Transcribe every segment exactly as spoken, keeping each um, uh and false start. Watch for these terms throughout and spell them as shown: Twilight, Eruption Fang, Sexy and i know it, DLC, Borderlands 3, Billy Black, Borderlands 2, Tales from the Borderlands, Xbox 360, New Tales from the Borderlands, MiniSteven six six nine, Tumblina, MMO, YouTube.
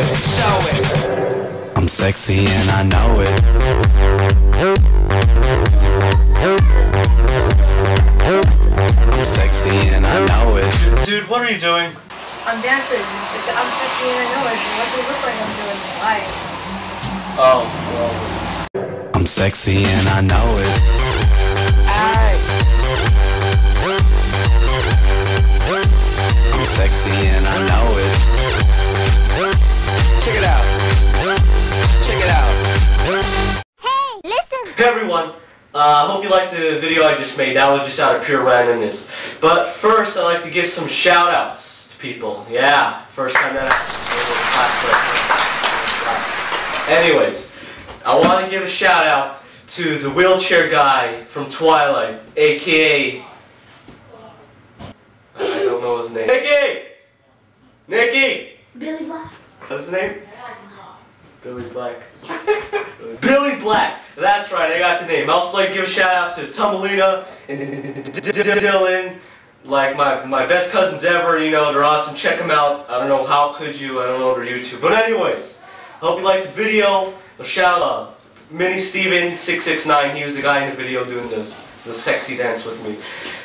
it, show it. I'm sexy and I know it. I'm sexy and I know it. Dude, what are you doing? I'm dancing. It's, I'm sexy and I know it. What do you look like I'm doing? Why? Oh, well. I'm sexy and I know it. Aye. I'm sexy and I know it. Check it out. Check it out. Hey, listen. Hey everyone. I uh, hope you liked the video I just made. That was just out of pure randomness. But first, I'd like to give some shout outs to people. Yeah, first time that. Anyways, I want to give a shout out to the wheelchair guy from Twilight, aka. I don't know his name. Nikki! Nikki! Billy Black. What's his name? Billy Black. Billy Black! That's right, I got the name. I also like to give a shout out to Tumblina and Dylan, like my, my best cousins ever, you know, they're awesome. Check them out. I don't know how could you, I don't know, over YouTube. But anyways, I hope you liked the video. A shout out to MiniSteven six six nine, he was the guy in the video doing this, the sexy dance with me.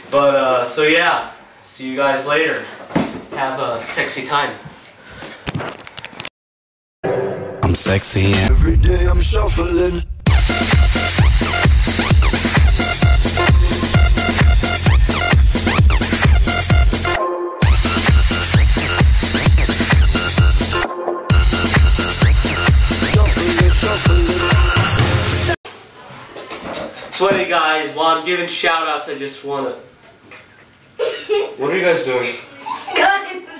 But, uh, so yeah. See you guys later. Have a sexy time. I'm sexy. Every day I'm shuffling. So anyway guys, while I'm giving shout outs, I just wanna... What are you guys doing? God.